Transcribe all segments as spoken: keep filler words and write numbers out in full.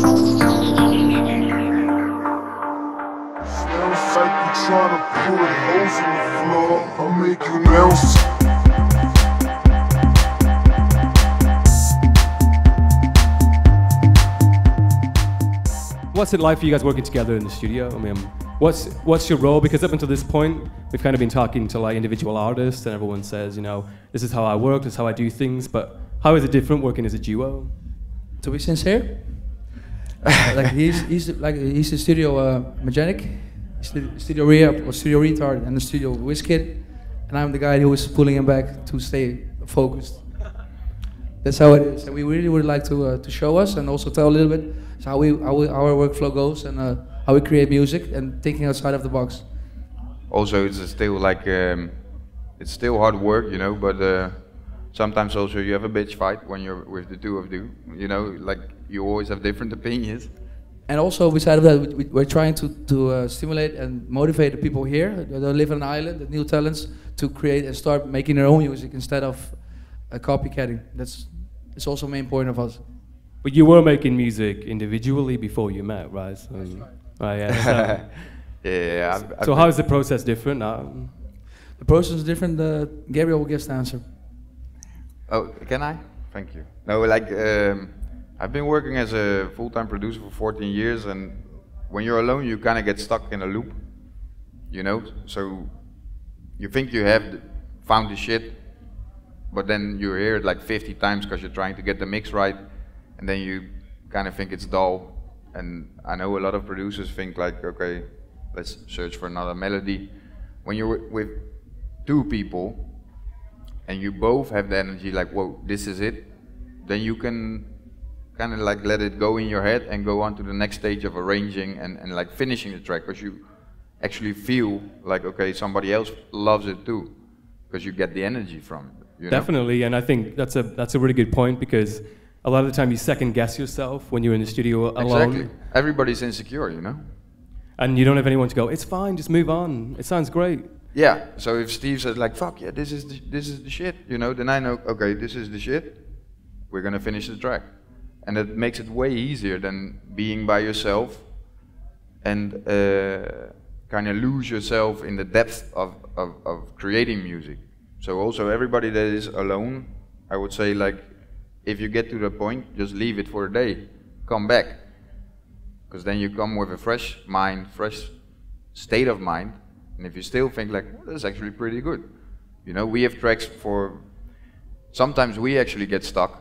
Sounds like you tryna put holes in the floor. I'll make you bounce. What's it like for you guys working together in the studio? I mean, what's what's your role? Because up until this point, we've kind of been talking to like individual artists, and everyone says, you know, this is how I work, this is how I do things. But how is it different working as a duo? To be sincere, like he's he's like he's a studio uh, mechanic, stu studio rehab or studio retard, and the studio whiskey, and I'm the guy who is pulling him back to stay focused. That's how it is, and we really would like to uh, to show us and also tell a little bit how we, how we our workflow goes and uh, how we create music and thinking outside of the box. Also, it's still like um, it's still hard work, you know, but. Uh Sometimes also you have a bitch fight when you're with the two of you, you know, like you always have different opinions. And also beside of that, we, we're trying to, to uh, stimulate and motivate the people here that live on an island, the new talents, to create and start making their own music instead of uh, copycatting. That's, that's also the main point of us. But you were making music individually before you met, right? So, that's right. Right, yeah. So, yeah, yeah, I've, I've so how is the process different now? The process is different. Uh, Gabriel will give us the answer. Oh, can I? Thank you. No, like, um, I've been working as a full-time producer for fourteen years, and when you're alone, you kind of get stuck in a loop, you know? So you think you have found the shit, but then you hear it like fifty times because you're trying to get the mix right, and then you kind of think it's dull. And I know a lot of producers think like, okay, let's search for another melody. When you're with two people, and you both have the energy like, whoa, this is it, then you can kind of like let it go in your head and go on to the next stage of arranging and, and like finishing the track, because you actually feel like, okay, somebody else loves it too, because you get the energy from it. You know? Definitely, and I think that's a, that's a really good point, because a lot of the time you second guess yourself when you're in the studio alone. Exactly. Everybody's insecure, you know? And you don't have anyone to go, it's fine, just move on, it sounds great. Yeah, so if Steve says like, fuck yeah, this is the, this is the shit, you know, then I know, okay, this is the shit, we're gonna finish the track. And that makes it way easier than being by yourself and uh, kind of lose yourself in the depth of, of, of creating music. So also everybody that is alone, I would say like, if you get to the point, just leave it for a day, come back. Because then you come with a fresh mind, fresh state of mind. And if you still think like, well, that's actually pretty good. You know, we have tracks for, sometimes we actually get stuck,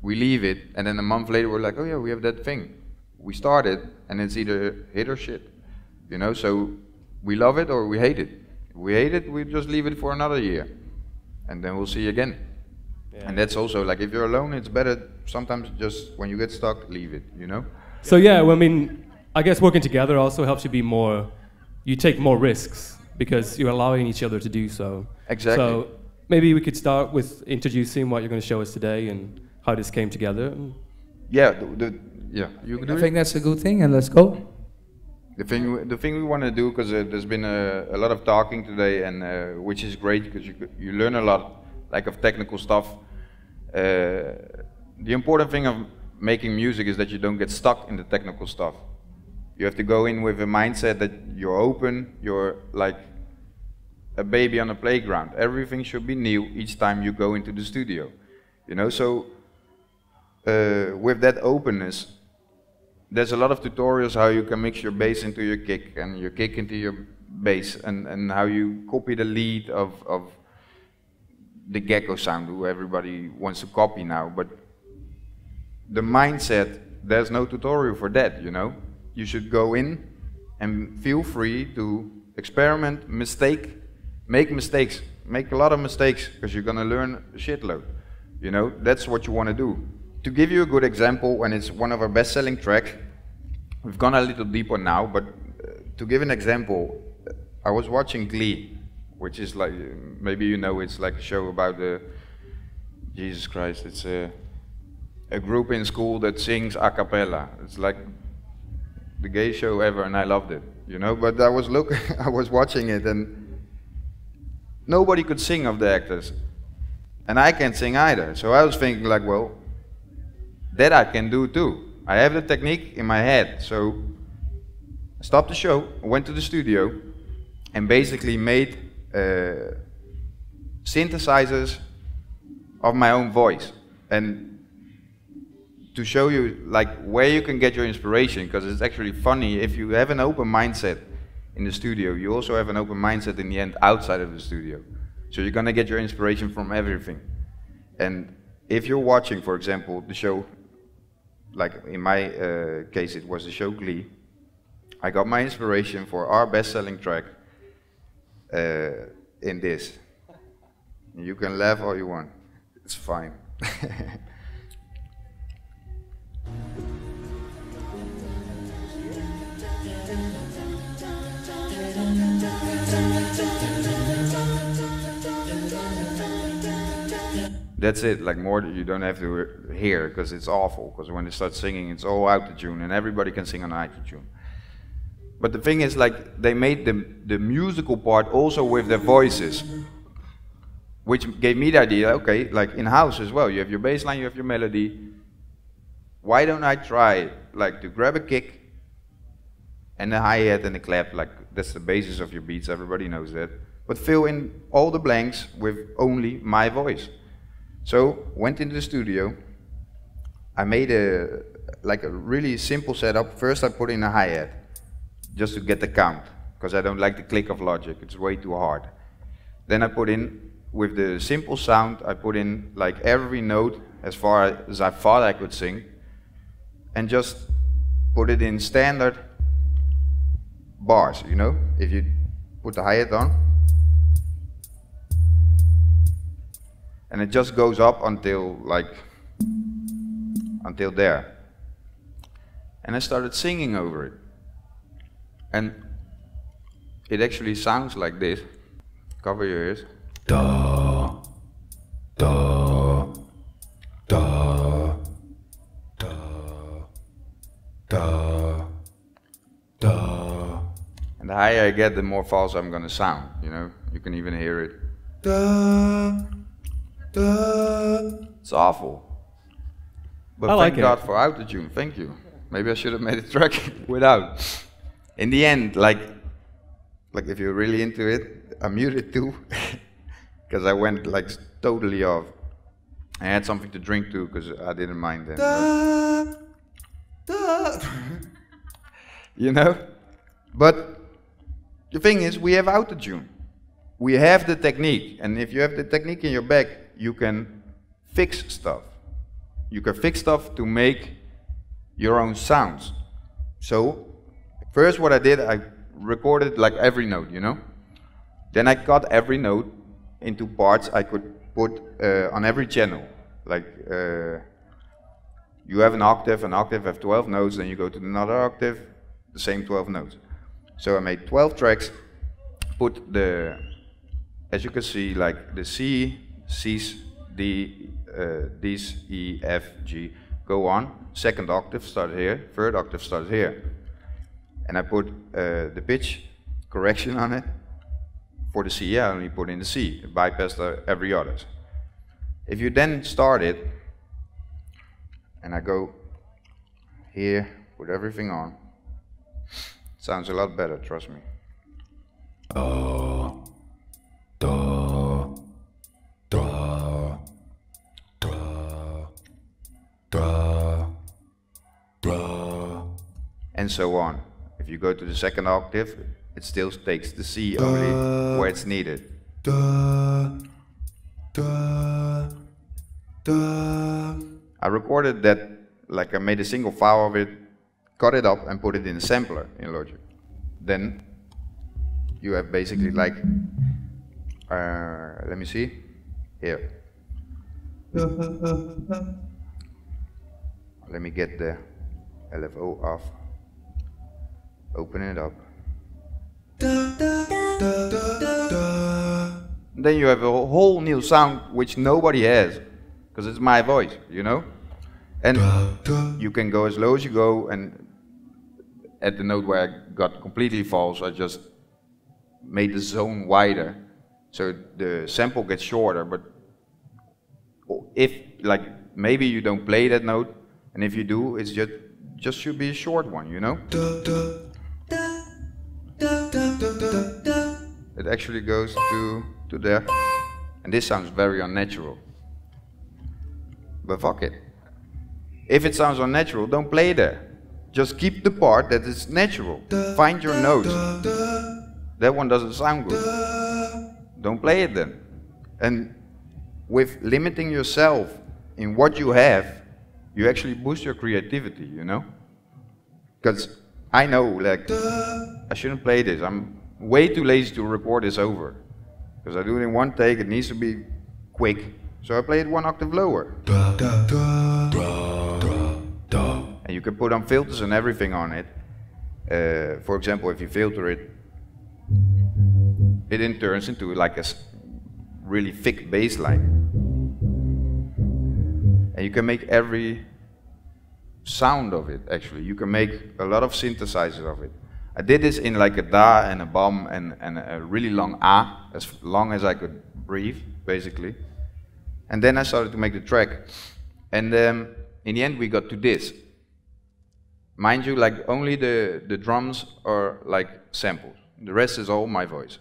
we leave it, and then a month later we're like, oh yeah, we have that thing. We started, and it's either hit or shit. You know, so we love it or we hate it. If we hate it, we just leave it for another year. And then we'll see again. Yeah. And that's also like, if you're alone, it's better sometimes just when you get stuck, leave it, you know? So yeah, well, I mean, I guess working together also helps you be more, you take more risks because you're allowing each other to do so. Exactly. So maybe we could start with introducing what you're going to show us today and how this came together. Yeah, the, the, yeah. You I think it? That's a good thing, and let's go. The thing, the thing we want to do, because uh, there's been a, a lot of talking today, and uh, which is great because you you learn a lot, like of technical stuff. Uh, the important thing of making music is that you don't get stuck in the technical stuff. You have to go in with a mindset that you're open, you're like a baby on a playground. Everything should be new each time you go into the studio. You know, so uh, with that openness, there's a lot of tutorials how you can mix your bass into your kick and your kick into your bass, and, and how you copy the lead of, of the gecko sound, who everybody wants to copy now. But the mindset, there's no tutorial for that, you know? You should go in and feel free to experiment, mistake, make mistakes, make a lot of mistakes, because you're gonna learn a shitload. You know, that's what you want to do. To give you a good example, and it's one of our best-selling tracks, we've gone a little deeper now, but uh, to give an example, I was watching Glee, which is like, maybe you know, it's like a show about the, Jesus Christ, it's a, a group in school that sings a cappella. It's like the gay show ever, and I loved it, you know, but I was look I was watching it, and nobody could sing of the actors, and I can't sing either, so I was thinking like, well, that I can do too, I have the technique in my head. So I stopped the show, went to the studio, and basically made uh, synthesizers of my own voice. And to show you like where you can get your inspiration, because it's actually funny, if you have an open mindset in the studio, you also have an open mindset in the end outside of the studio. So you're gonna get your inspiration from everything. And if you're watching, for example, the show, like in my uh, case it was the show Glee, I got my inspiration for our best-selling track uh, in this. You can laugh all you want, it's fine. That's it, like more you don't have to hear, because it's awful, because when they start singing it's all auto-tune and everybody can sing on auto-tune. But the thing is, like, they made the, the musical part also with their voices, which gave me the idea, okay, like in-house as well, you have your bass line, you have your melody, why don't I try like to grab a kick and the hi-hat and the clap, like that's the basis of your beats, everybody knows that, but fill in all the blanks with only my voice. So went into the studio, I made a like a really simple setup. First I put in a hi-hat, just to get the count, because I don't like the click of Logic, it's way too hard. Then I put in, with the simple sound, I put in like every note as far as I thought I could sing, and just put it in standard bars, you know? If you put the hi-hat on, and it just goes up until like until there, and I started singing over it, and it actually sounds like this. Cover your ears. Da, da, da, da, da, da. And the higher I get, the more false I'm gonna sound. You know, you can even hear it. Da. It's awful. But I thank like God for autotune, thank you. Maybe I should have made a track without. In the end, like, like if you're really into it, I muted too, because I went like totally off. I had something to drink too, because I didn't mind then. Da, da. You know? But the thing is, we have autotune. We have the technique, and if you have the technique in your back, you can fix stuff. You can fix stuff to make your own sounds. So, first what I did, I recorded like every note, you know? Then I cut every note into parts I could put uh, on every channel. Like, uh, you have an octave, an octave have twelve notes, then you go to another octave, the same twelve notes. So I made twelve tracks, put the, as you can see, like the C, C's, D, uh, D's, E, F, G, go on. Second octave starts here, third octave starts here. And I put uh, the pitch correction on it. For the C, I only put in the C, it bypassed the, every other. If you then start it, and I go here, put everything on, sounds a lot better, trust me. Da, da, da, da, da, da, and so on. If you go to the second octave, it still takes the C only where it's needed. Da, da, da. I recorded that, like I made a single file of it, cut it up and put it in a sampler in Logic. Then you have basically like, uh, let me see, here. Let me get the L F O off, open it up. Then you have a whole new sound which nobody has, because it's my voice, you know? And you can go as low as you go, and at the note where I got completely false, I just made the zone wider, so the sample gets shorter. But if, like, maybe you don't play that note, and if you do, it's just just should be a short one, you know? It actually goes to, to there. And this sounds very unnatural. But fuck it. If it sounds unnatural, don't play there. Just keep the part that is natural. Find your notes. That one doesn't sound good. Don't play it then. And with limiting yourself in what you have, you actually boost your creativity, you know? Because I know, like, I shouldn't play this. I'm way too lazy to record this over. Because I do it in one take, it needs to be quick. So I play it one octave lower. And you can put on filters and everything on it. Uh, for example, if you filter it, it then turns into like a really thick bass line. And you can make every sound of it, actually. You can make a lot of synthesizers of it. I did this in like a da and a bum and, and a really long ah, as long as I could breathe, basically. And then I started to make the track. And um, in the end, we got to this. Mind you, like only the, the drums are like samples. The rest is all my voice.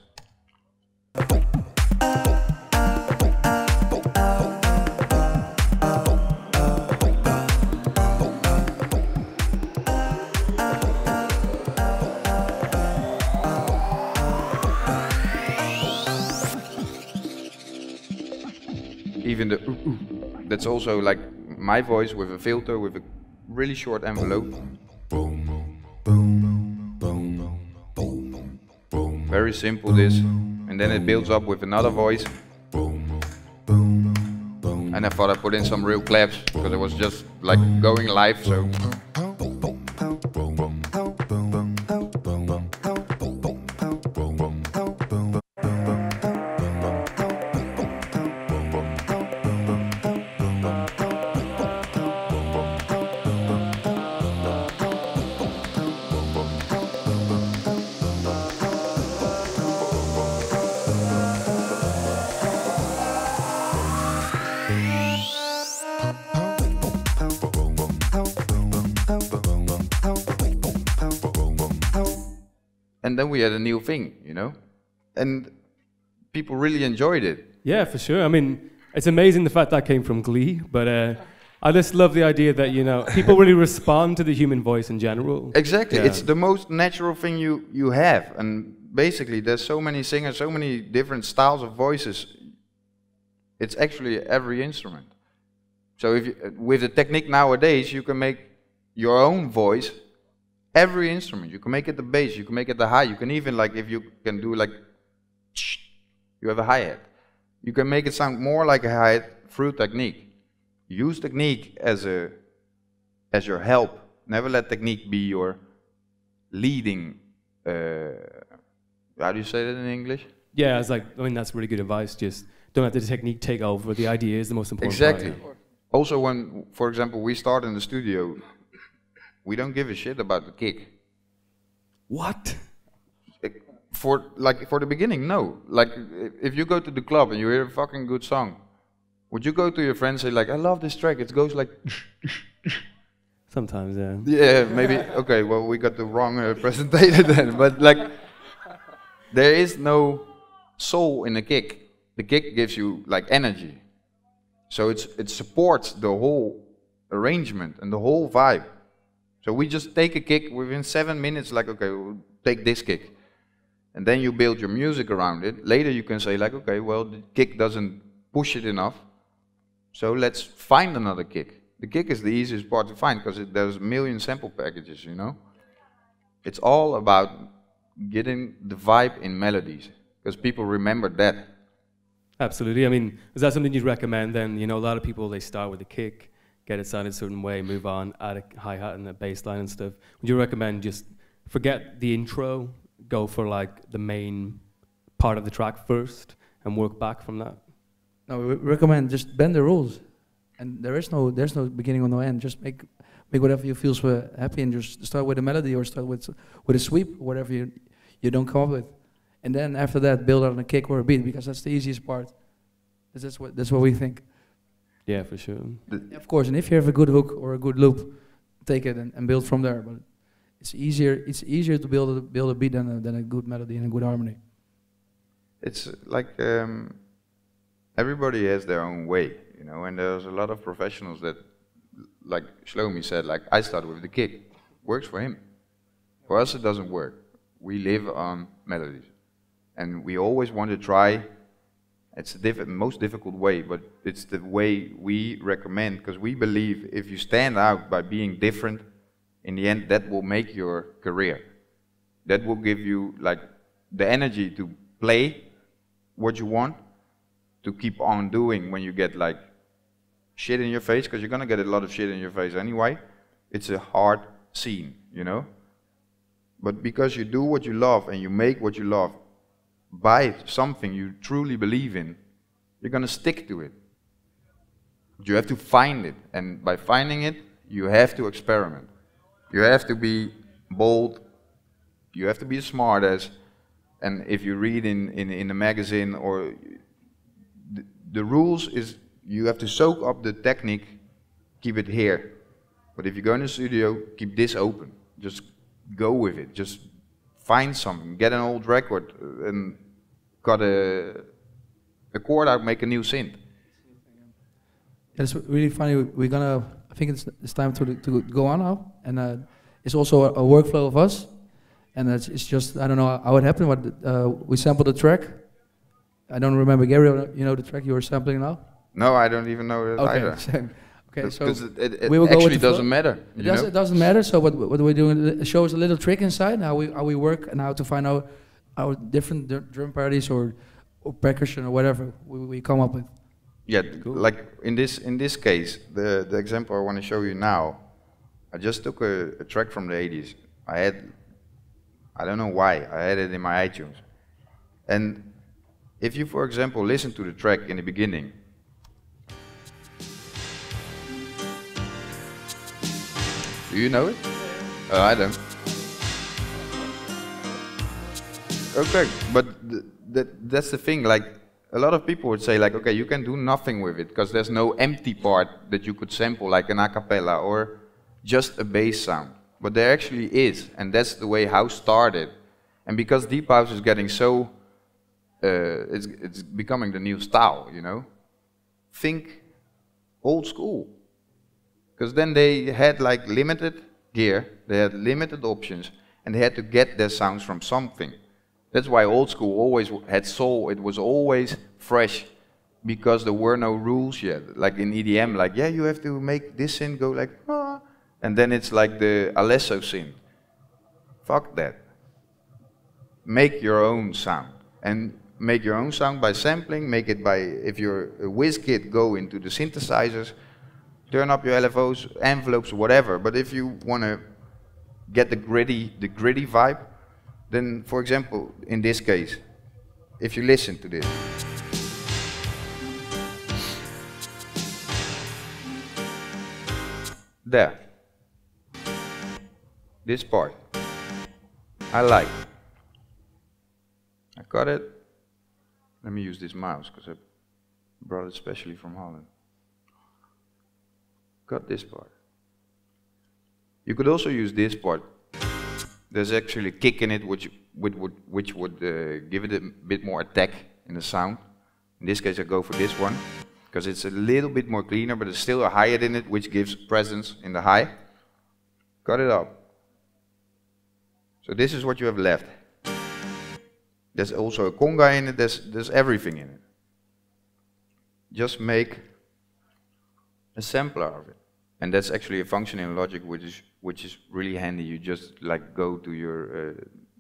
Even the ooh, ooh, that's also like my voice with a filter, with a really short envelope. Very simple this, and then it builds up with another voice. And I thought I put in some real claps, because it was just like going live, so. And then we had a new thing, you know? And people really enjoyed it. Yeah, for sure. I mean, it's amazing the fact that came from Glee, but uh, I just love the idea that, you know, people really respond to the human voice in general. Exactly. Yeah. It's the most natural thing you, you have. And basically, there's so many singers, so many different styles of voices. It's actually every instrument. So if you, with the technique nowadays, you can make your own voice. Every instrument, you can make it the bass, you can make it the high, you can even, like, if you can do like, you have a hi-hat. You can make it sound more like a hi-hat through technique. Use technique as, a, as your help. Never let technique be your leading, uh, how do you say that in English? Yeah, it's like, I mean, that's really good advice. Just don't let the technique take over. The idea is the most important part. Exactly. Also, when, for example, we start in the studio, we don't give a shit about the kick. What? For like for the beginning, no. Like if you go to the club and you hear a fucking good song, would you go to your friend and say like, "I love this track"? It goes like. Sometimes, yeah. Yeah, maybe. Okay, well, we got the wrong uh, presentation then. But like, there is no soul in the kick. The kick gives you like energy, so it's it supports the whole arrangement and the whole vibe. So we just take a kick within seven minutes, like, okay, we'll take this kick. And then you build your music around it. Later you can say, like, okay, well, the kick doesn't push it enough, so let's find another kick. The kick is the easiest part to find, because there's a million sample packages, you know? It's all about getting the vibe in melodies, because people remember that. Absolutely. I mean, is that something you'd recommend then? You know, a lot of people, they start with a kick, get it sounded a certain way, move on, add a hi-hat and a bass line and stuff. Would you recommend just forget the intro, go for like the main part of the track first and work back from that? No, we recommend just bend the rules. And there is no, there's no beginning or no end. Just make, make whatever you feel so happy and just start with a melody or start with, with a sweep, whatever you, you don't come up with. And then after that, build on a kick or a beat, because that's the easiest part. That's what, that's what we think. Yeah, for sure. The of course, and if you have a good hook or a good loop, take it and, and build from there. But it's easier. It's easier to build a, build a beat than a, than a good melody and a good harmony. It's like um, everybody has their own way, you know. And there's a lot of professionals that, like Shlomi said, like I start with the kick. Works for him. For us, it doesn't work. We live on melodies, and we always want to try. It's the diff most difficult way, but it's the way we recommend, because we believe if you stand out by being different, in the end, that will make your career. That will give you like the energy to play what you want, to keep on doing when you get like shit in your face, because you're gonna get a lot of shit in your face anyway. It's a hard scene, you know. But because you do what you love and you make what you love, by something you truly believe in, you're gonna stick to it. You have to find it, and by finding it, you have to experiment. You have to be bold, you have to be smart as, and if you read in, in, in a magazine or, the, the rules is you have to soak up the technique, keep it here. But if you go in the studio, keep this open, just go with it, just find something, get an old record and cut a, a chord out, make a new synth. It's really funny. We're gonna, I think it's, it's time to, to go on now. And uh, it's also a, a workflow of us. And it's, it's just, I don't know how it happened, but uh, we sampled the track. I don't remember, Gary, you know the track you were sampling now? No, I don't even know it okay, either. Same. Okay, so it, it, it we will actually go with the doesn't matter. It, does, it doesn't matter. So what what we're doing shows a little trick inside how we how we work and how to find out our different drum parties or, or percussion or whatever we, we come up with. Yeah, cool. Like in this in this case, the the example I want to show you now, I just took a, a track from the eighties. I had I don't know why I had it in my iTunes, and if you, for example, listen to the track in the beginning. Do you know it? Uh, I don't. Okay, but th that, that's the thing, like, a lot of people would say, like, okay, you can do nothing with it, because there's no empty part that you could sample, like an a cappella, or just a bass sound. But there actually is, and that's the way house started. And because Deep House is getting so, uh, it's, it's becoming the new style, you know? Think old school. Because then they had like limited gear, they had limited options, and they had to get their sounds from something. That's why old school always had soul, it was always fresh, because there were no rules yet. Like in E D M, like, yeah, you have to make this synth go like, ah, and then it's like the Alesso synth. Fuck that. Make your own sound. And make your own sound by sampling, make it by, if you're a whiz kid, go into the synthesizers, turn up your L F Os, envelopes, whatever. But if you want to get the gritty, the gritty vibe, then, for example, in this case, if you listen to this, there, this part, I like. I cut it. Let me use this mouse because I brought it specially from Holland. Cut this part. You could also use this part. There's actually a kick in it which would, would, which would uh, give it a bit more attack in the sound. In this case I go for this one because it's a little bit more cleaner, but there's still a hi-hat in it which gives presence in the high. Cut it up. So this is what you have left. There's also a conga in it, there's, there's everything in it. Just make a sampler of it, and that's actually a function in Logic which is which is really handy. You just like go to your uh,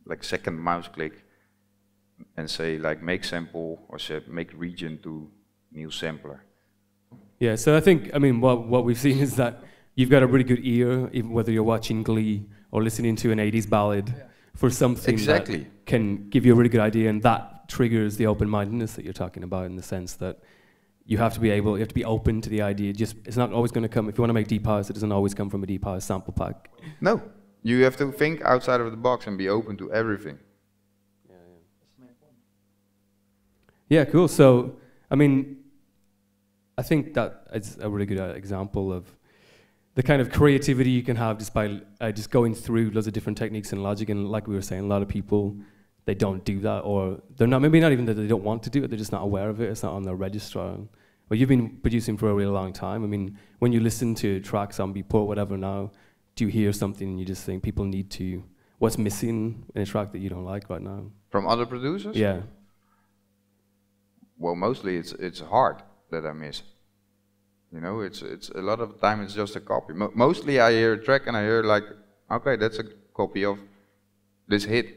like second mouse click and say like make sample or say make region to new sampler. Yeah, so I think I mean what what we've seen is that you've got a really good ear, even whether you're watching Glee or listening to an eighties ballad, yeah, for something exactly that can give you a really good idea, and that triggers the open-mindedness that you're talking about in the sense that. You have to be able, you have to be open to the idea. Just, it's not always going to come, if you want to make Deep House, it doesn't always come from a Deep House sample pack. No, you have to think outside of the box and be open to everything. Yeah, yeah. Yeah, cool. So, I mean, I think that it's a really good example of the kind of creativity you can have just by uh, just going through lots of different techniques in Logic. And like we were saying, a lot of people, they don't do that, or they're not, maybe not even that they don't want to do it, they're just not aware of it, it's not on their registrar. But you've been producing for a really long time. I mean, when you listen to tracks on Beatport, whatever now, do you hear something and you just think people need to, what's missing in a track that you don't like right now? From other producers? Yeah. Well, mostly it's it's hard that I miss. You know, it's it's a lot of time it's just a copy. Mo mostly I hear a track and I hear like, okay, that's a copy of this hit.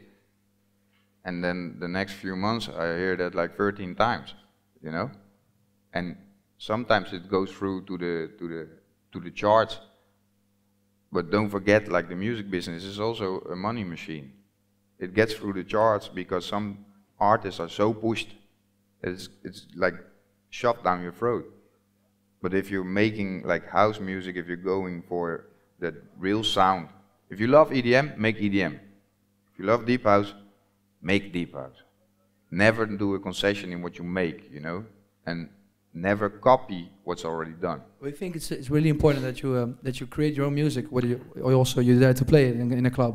And then the next few months I hear that like thirteen times, you know? And sometimes it goes through to the to the to the charts. But don't forget, like, the music business is also a money machine. It gets through the charts because some artists are so pushed that it's it's like shoved down your throat. But if you're making like house music, if you're going for that real sound, if you love E D M, make E D M. If you love Deep House, make Deep House. Never do a concession in what you make, you know, and never copy what's already done. We think it's it's really important that you um, that you create your own music, whether you, or also you dare to play it in, in a club.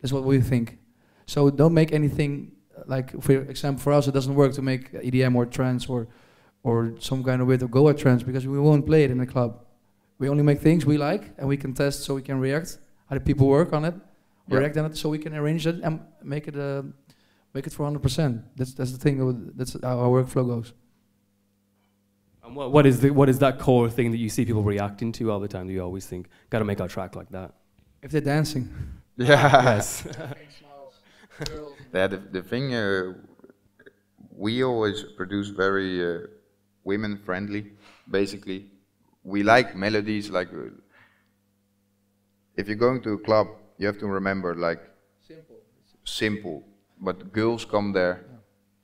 That's what we think. So don't make anything like, for example, for us it doesn't work to make E D M or trance or or some kind of way to go at trance, because we won't play it in a club. We only make things we like and we can test, so we can react. How do people work on it? Yeah. React on it, so we can arrange it and make it uh, make it for one hundred percent. That's that's the thing. That's how our workflow goes. What is the, what is that core thing that you see people reacting to all the time? Do you always think, got to make our track like that? If they're dancing, yes. Yeah, the, the thing uh, we always produce very uh, women-friendly. Basically, we like melodies. Like, uh, if you're going to a club, you have to remember, like, simple, simple. But girls come there yeah.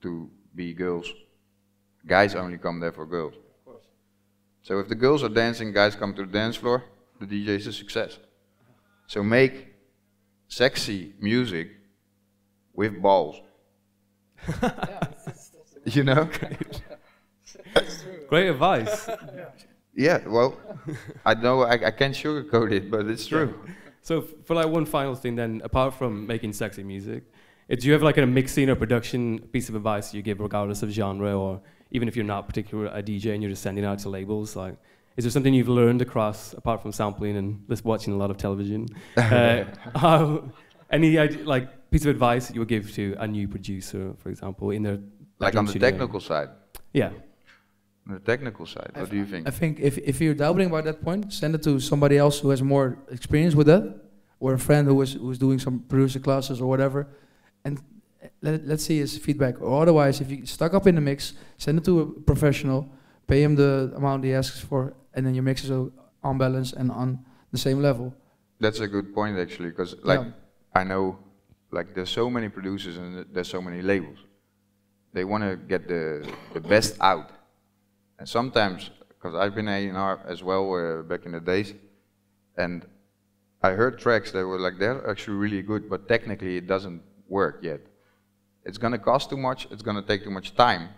to be girls. Guys only come there for girls. So if the girls are dancing, guys come to the dance floor, the D J is a success. So make sexy music with balls. Yeah, it's, it's, it's you know? It's true. Great advice. Yeah. Yeah, well, I know I, I can't sugarcoat it, but it's true. Yeah. So for like one final thing then, apart from making sexy music, do you have like a mixing or production piece of advice you give regardless of genre, or even if you're not particularly a D J and you're just sending out to labels? Like, is there something you've learned across, apart from sampling and just watching a lot of television? Uh, how, any like piece of advice you would give to a new producer, for example, in their like on the studio? Technical side? Yeah. On the technical side, I what do you think? I think if, if you're doubting about that point, send it to somebody else who has more experience with that, or a friend who is, who is doing some producer classes or whatever, and let, let's see his feedback. Or otherwise, if you're stuck up in the mix, send it to a professional, pay him the amount he asks for, and then your mix is on balance and on the same level. That's a good point, actually, because like, yeah. I know like there's so many producers and there's so many labels. They want to get the, the best out. And sometimes, because I've been A and R as well uh, back in the days, and I heard tracks that were like, they're actually really good, but technically it doesn't work yet. It's gonna cost too much, it's gonna take too much time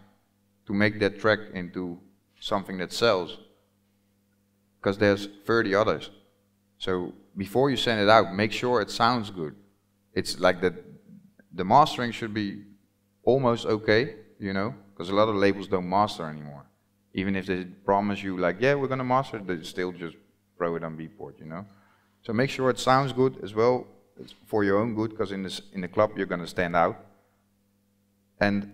to make that track into something that sells, because there's thirty others. So before you send it out, make sure it sounds good. It's like that the mastering should be almost okay, you know, because a lot of labels don't master anymore. Even if they promise you like, yeah, we're gonna master it, they still just throw it on Beatport, you know. So make sure it sounds good as well, for your own good, because in, in the club you're going to stand out. And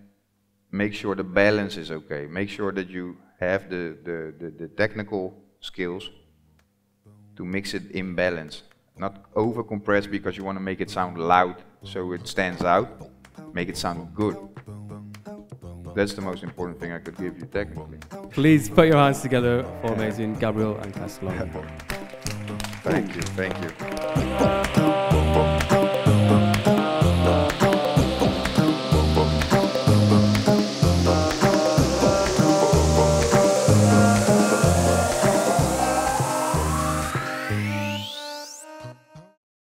make sure the balance is okay. Make sure that you have the, the, the, the technical skills to mix it in balance. Not over-compress because you want to make it sound loud so it stands out. Make it sound good. That's the most important thing I could give you technically. Please put your hands together for amazing Gabriel and Castellano. Thank you, thank you.